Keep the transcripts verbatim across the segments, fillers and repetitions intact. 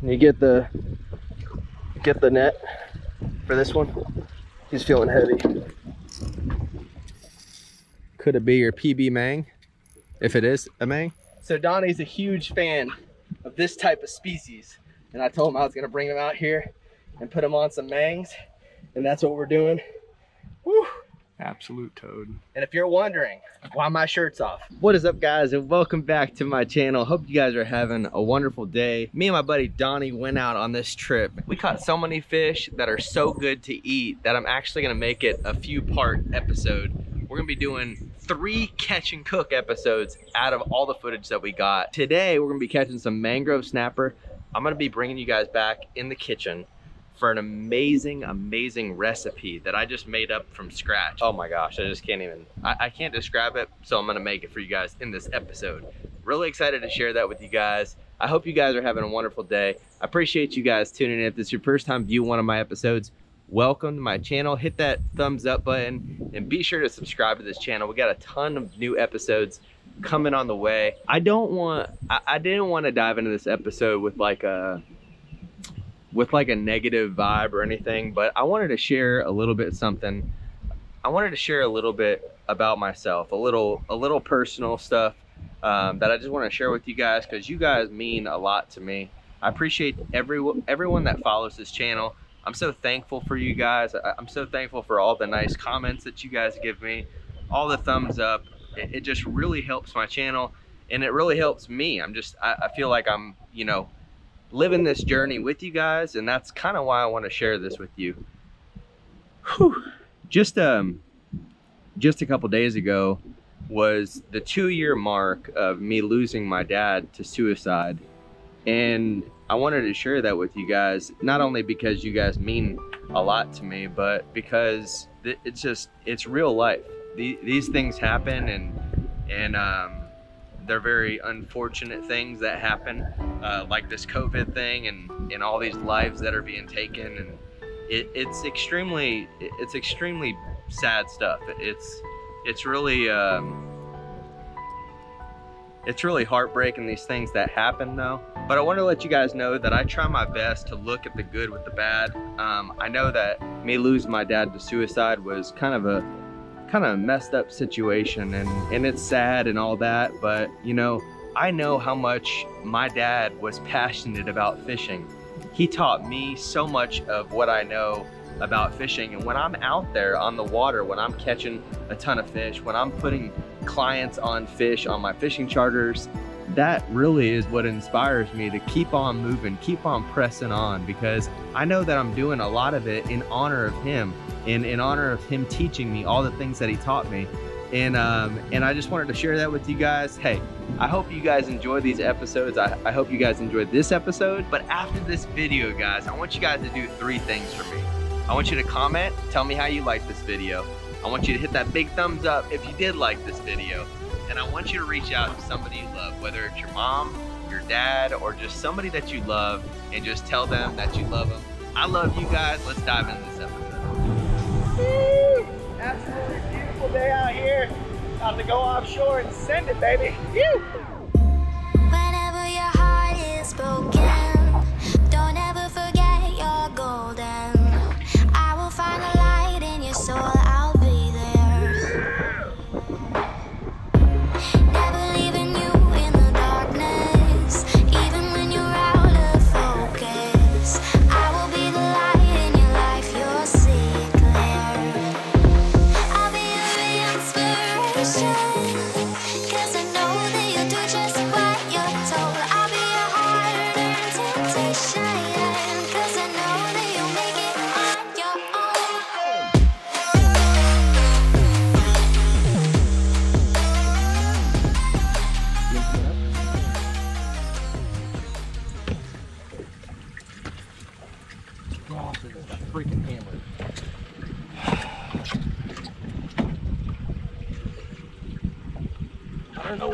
and you get the get the net for this one. He's feeling heavy. Could it be your P B Mang? If it is a Mang? So Donnie's a huge fan of this type of species, and I told him I was gonna bring him out here and put him on some Mangs, and that's what we're doing. Woo! Absolute toad. And if you're wondering why my shirt's off, what is up guys, and welcome back to my channel. Hope you guys are having a wonderful day. Me and my buddy Donnie went out on this trip. We caught so many fish that are so good to eat that I'm actually gonna make it a few part episode. We're gonna be doing three catch and cook episodes out of all the footage that we got. Today, we're gonna be catching some mangrove snapper. I'm gonna be bringing you guys back in the kitchen for an amazing, amazing recipe that I just made up from scratch. Oh my gosh, I just can't even, I, I can't describe it, so I'm gonna make it for you guys in this episode. Really excited to share that with you guys. I hope you guys are having a wonderful day. I appreciate you guys tuning in. If this is your first time viewing one of my episodes, welcome to my channel. Hit that thumbs up button and be sure to subscribe to this channel. We got a ton of new episodes coming on the way. I don't want, I, I didn't want to dive into this episode with like a, with like a negative vibe or anything, but I wanted to share a little bit something. I wanted to share a little bit about myself, a little, a little personal stuff um, that I just want to share with you guys because you guys mean a lot to me. I appreciate every, everyone that follows this channel. I'm so thankful for you guys. I'm so thankful for all the nice comments that you guys give me, all the thumbs up. It just really helps my channel and it really helps me. I'm just, I feel like I'm, you know, living this journey with you guys, and that's kind of why I want to share this with you. Whew. Just, um, just a couple days ago was the two year mark of me losing my dad to suicide. And I wanted to share that with you guys, not only because you guys mean a lot to me, but because it's just, it's real life. These things happen, and and um, they're very unfortunate things that happen, uh, like this COVID thing and, and all these lives that are being taken. And it, it's extremely, it's extremely sad stuff. It's, it's really, um, it's really heartbreaking, these things that happen though. But I want to let you guys know that I try my best to look at the good with the bad. Um, I know that me losing my dad to suicide was kind of a kind of a messed up situation, and, and it's sad and all that, but you know, I know how much my dad was passionate about fishing. He taught me so much of what I know about fishing, and when I'm out there on the water, when I'm catching a ton of fish, when I'm putting clients on fish on my fishing charters, that really is what inspires me to keep on moving, keep on pressing on, because I know that I'm doing a lot of it in honor of him and in honor of him teaching me all the things that he taught me. And um, and I just wanted to share that with you guys. Hey, I hope you guys enjoy these episodes. I, I hope you guys enjoyed this episode. But after this video, guys, I want you guys to do three things for me. I want you to comment, tell me how you like this video. I want you to hit that big thumbs up if you did like this video. And I want you to reach out to somebody you love, whether it's your mom, your dad, or just somebody that you love, and just tell them that you love them. I love you guys. Let's dive into this episode. Woo! Absolutely beautiful day out here. About to go offshore and send it, baby. Woo! Whenever your heart is broken, don't ever forget you're golden. I will find a light in your soul.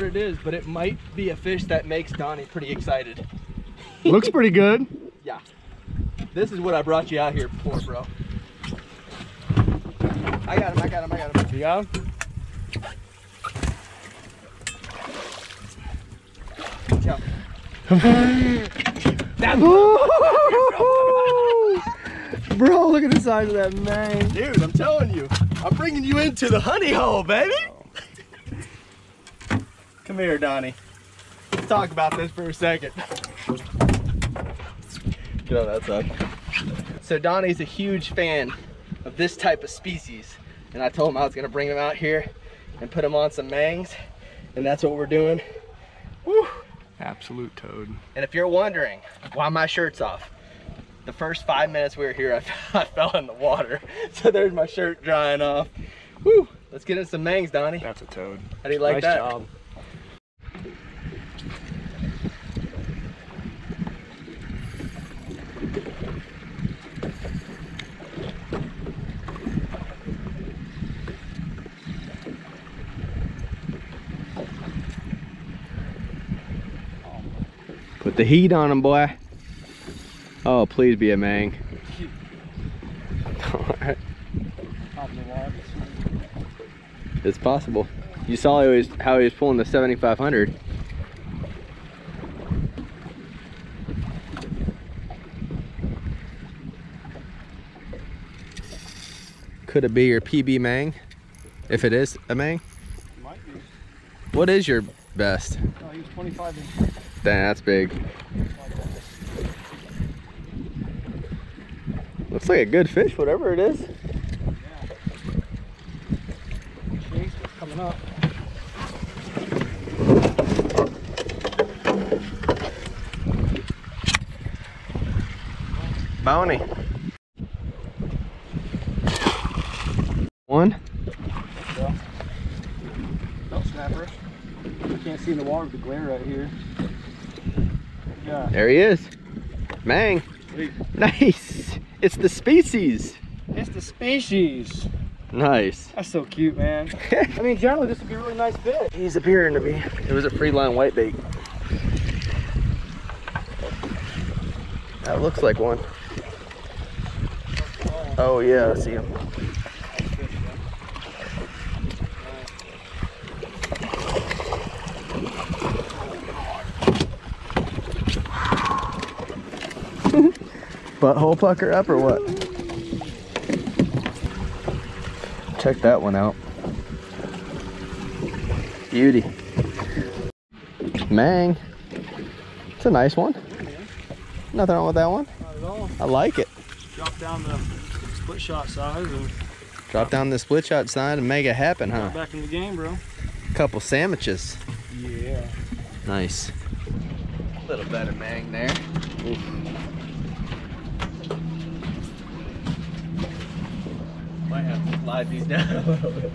It is, but it might be a fish that makes Donnie pretty excited. Looks pretty good. Yeah, this is what I brought you out here for, bro. I got him, I got him, I got him. You got him? Tell me. That's bro, look at the size of that man. Dude, I'm telling you. I'm bringing you into the honey hole, baby. Oh. Come here, Donnie. Let's talk about this for a second. Get on that side. So Donnie's a huge fan of this type of species. And I told him I was gonna bring him out here and put him on some mangs. And that's what we're doing. Woo. Absolute toad. And if you're wondering why my shirt's off, the first five minutes we were here, I, I fell in the water. So there's my shirt drying off. Woo! Let's get in some mangs, Donnie. That's a toad. How do you like nice that? Nice job. Put the heat on him, boy. Oh, please be a mang. Alright. It's possible. You saw he was, how he was pulling the seventy-five hundred. Could it be your P B mang? If it is a mang? It might be. What is your best? Oh, he was twenty-five inch. Dang, that's big. Looks like a good fish, whatever it is. Yeah. Chase is coming up. Bounty. One. Yeah. Belt snapper. You can't see in the water with the glare right here. Yeah. There he is. Mang. Sweet. Nice. It's the species. It's the species. Nice. That's so cute, man. I mean, generally, this would be a really nice fish. He's appearing to be. It was a free line whitebait. That looks like one. Oh, yeah, I see him. Butthole pucker up or what? Check that one out. Beauty. Mang. It's a nice one. Nothing wrong with that one. Not at all. I like it. Drop down the split shot size. And Drop down the split shot size and make it happen, huh? Back in the game, bro. Couple sandwiches. Yeah. Nice. A little better mang there. Oof. Might have to slide these down a little bit.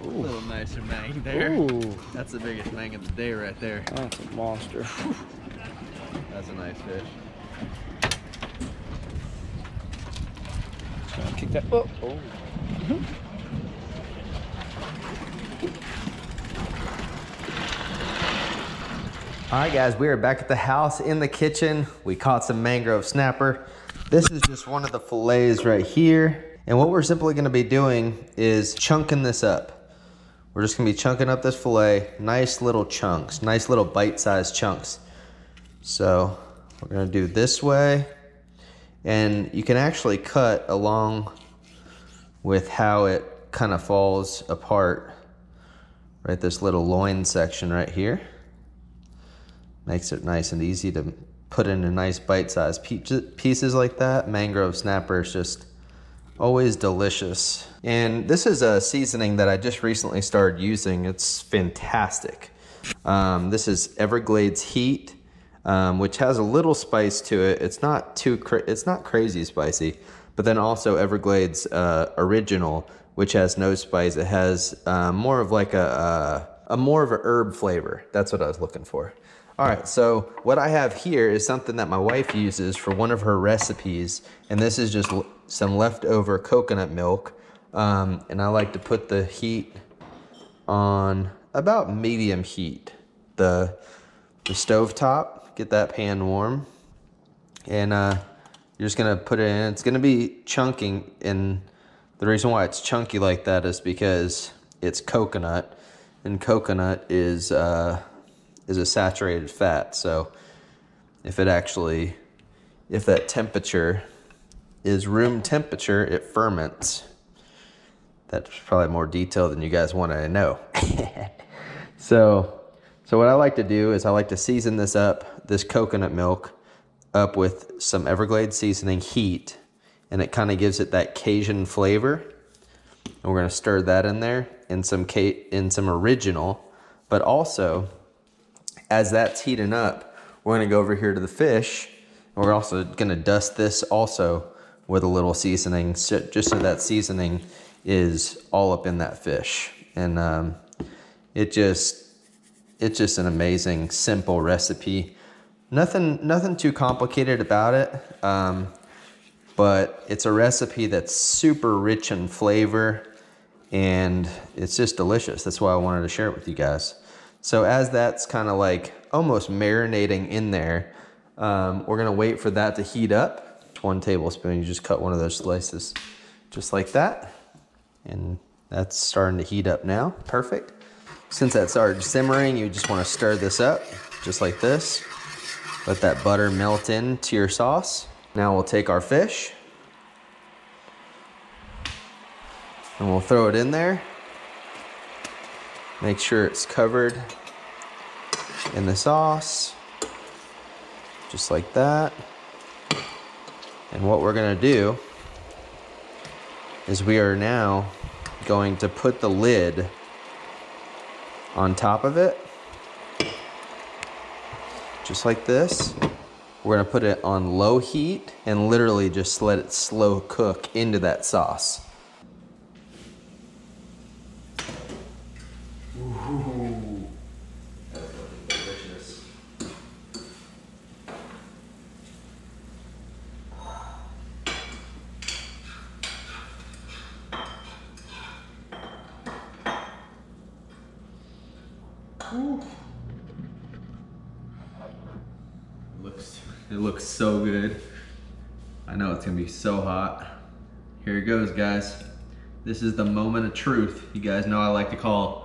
A little nicer mang there. Ooh. That's the biggest mang of the day right there. That's a monster. That's a nice fish. Try to kick that up. Oh. All right, guys, we are back at the house in the kitchen. We caught some mangrove snapper. This is just one of the fillets right here. And what we're simply gonna be doing is chunking this up. We're just gonna be chunking up this fillet, nice little chunks, nice little bite-sized chunks. So we're gonna do this way. And you can actually cut along with how it kind of falls apart. Right, this little loin section right here. Makes it nice and easy to put into nice bite-sized pieces like that. Mangrove snapper is just always delicious. And this is a seasoning that I just recently started using. It's fantastic. Um, this is Everglades Heat, um, which has a little spice to it. It's not too cra it's not crazy spicy, but then also Everglades uh, Original, which has no spice. It has uh, more of like a, uh, a more of a herb flavor. That's what I was looking for. All right, so what I have here is something that my wife uses for one of her recipes, and this is just some leftover coconut milk, um, and I like to put the heat on about medium heat, the, the stove top, get that pan warm, and uh, you're just gonna put it in. It's gonna be chunking, and The reason why it's chunky like that is because it's coconut, and coconut is uh, is a saturated fat. So if it actually, if that temperature is room temperature, it ferments. That's probably more detail than you guys want to know. so, so what I like to do is I like to season this up, this coconut milk, up with some Everglades seasoning heat, and it kind of gives it that Cajun flavor. And we're going to stir that in there, and some in some original. But also, as that's heating up, we're going to go over here to the fish. And we're also going to dust this also with a little seasoning, just so that seasoning is all up in that fish. And um, it just it's just an amazing simple recipe. Nothing nothing too complicated about it, um, but it's a recipe that's super rich in flavor, and it's just delicious. That's why I wanted to share it with you guys. So as that's kind of like almost marinating in there, um, we're gonna wait for that to heat up. It's one tablespoon. You just cut one of those slices just like that. And that's starting to heat up now. Perfect. Since that started simmering, you just want to stir this up just like this. Let that butter melt into your sauce. Now we'll take our fish and we'll throw it in there. Make sure it's covered in the sauce, just like that. And what we're gonna do is we are now going to put the lid on top of it, just like this. We're gonna put it on low heat and literally just let it slow cook into that sauce. Ooh. That's looking delicious. Ooh. Looks, it looks so good. I know it's gonna be so hot. Here it goes, guys. This is the moment of truth. You guys know I like to call,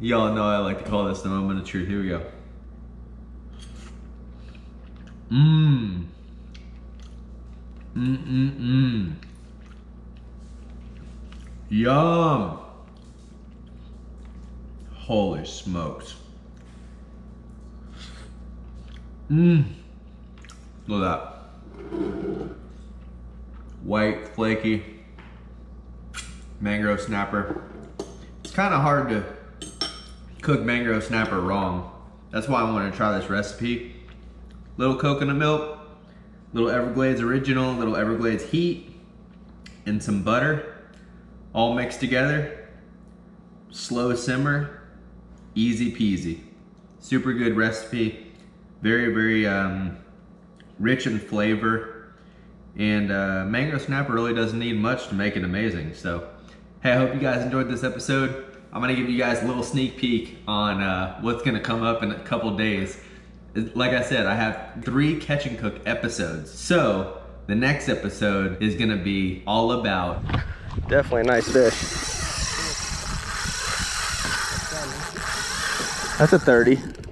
y'all know I like to call this the moment of truth. Here we go. Mmm. Mmm, mmm, mmm. Yum. Holy smokes. Mmm. Look at that. White, flaky, mangrove snapper. It's kind of hard to cook mangrove snapper wrong. That's why I wanted to try this recipe. Little coconut milk, little Everglades original, little Everglades heat, and some butter, all mixed together. Slow simmer. Easy peasy. Super good recipe. Very, very um, rich in flavor. And uh, mango snapper really doesn't need much to make it amazing. So, hey, I hope you guys enjoyed this episode. I'm gonna give you guys a little sneak peek on uh, what's gonna come up in a couple days. Like I said, I have three catch and cook episodes. So, the next episode is gonna be all about... Definitely a nice fish. That's a thirty.